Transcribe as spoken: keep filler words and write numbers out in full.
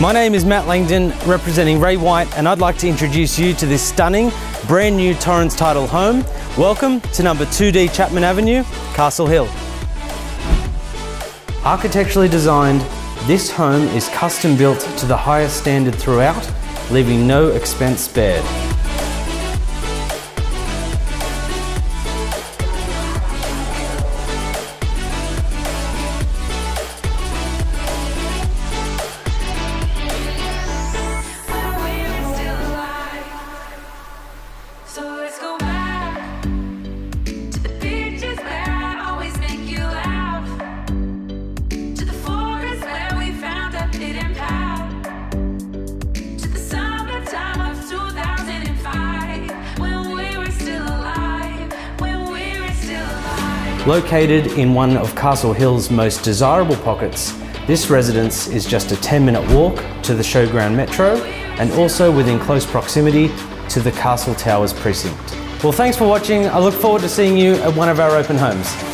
My name is Matt Langdon, representing Ray White, and I'd like to introduce you to this stunning, brand new Torrens Title home. Welcome to number two D Chapman Avenue, Castle Hill. Architecturally designed, this home is custom built to the highest standard throughout, leaving no expense spared. Located in one of Castle Hill's most desirable pockets, this residence is just a ten minute walk to the Showground Metro and also within close proximity to the Castle Towers precinct. Well, thanks for watching. I look forward to seeing you at one of our open homes.